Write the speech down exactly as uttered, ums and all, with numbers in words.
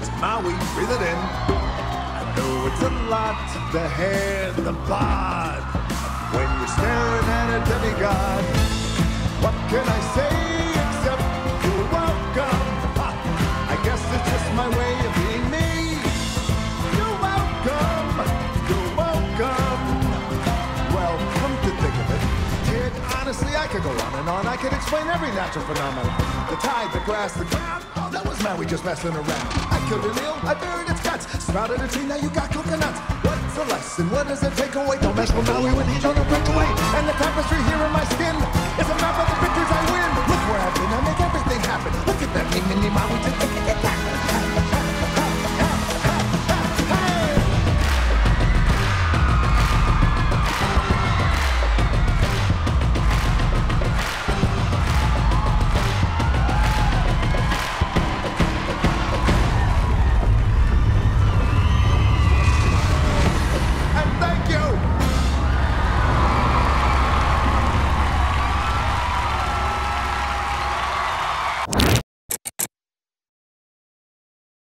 it's Maui, breathe it in. I know it's a lot, the hair, the bod, when you're staring at a demigod. What can I say except you're welcome? Ha, I guess it's just my way of being me. You're welcome, you're welcome. Well, come to think of it, kid, honestly, I could go on and on. I could explain every natural phenomenon. The tide, the grass, the ground. That was Maui just messing around. I killed an eel, I buried its guts, sprouted a tree, now you got coconuts. What's the lesson? What does it take away? Don't mess with Maui when he's on a breakaway. And the tapestry